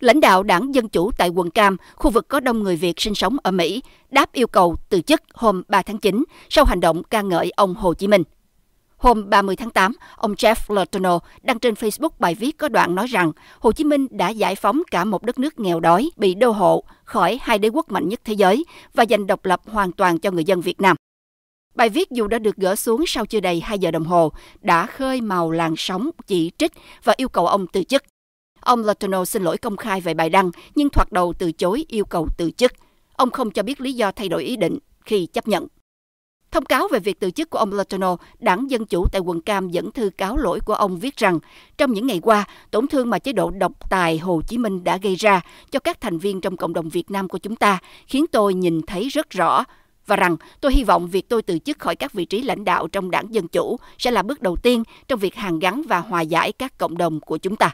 Lãnh đạo Đảng Dân Chủ tại quận Cam, khu vực có đông người Việt sinh sống ở Mỹ, đáp yêu cầu từ chức hôm 3 tháng 9 sau hành động ca ngợi ông Hồ Chí Minh. Hôm 30 tháng 8, ông Jeff LeTourneau đăng trên Facebook bài viết có đoạn nói rằng Hồ Chí Minh đã giải phóng cả một đất nước nghèo đói, bị đô hộ khỏi hai đế quốc mạnh nhất thế giới và giành độc lập hoàn toàn cho người dân Việt Nam. Bài viết dù đã được gỡ xuống sau chưa đầy 2 giờ đồng hồ, đã khơi mào làn sóng chỉ trích và yêu cầu ông từ chức. Ông LeTourneau xin lỗi công khai về bài đăng, nhưng thoạt đầu từ chối yêu cầu từ chức. Ông không cho biết lý do thay đổi ý định khi chấp nhận. Thông cáo về việc từ chức của ông LeTourneau, Đảng Dân Chủ tại quận Cam dẫn thư cáo lỗi của ông viết rằng trong những ngày qua, tổn thương mà chế độ độc tài Hồ Chí Minh đã gây ra cho các thành viên trong cộng đồng Việt Nam của chúng ta khiến tôi nhìn thấy rất rõ, và rằng tôi hy vọng việc tôi từ chức khỏi các vị trí lãnh đạo trong Đảng Dân Chủ sẽ là bước đầu tiên trong việc hàn gắn và hòa giải các cộng đồng của chúng ta.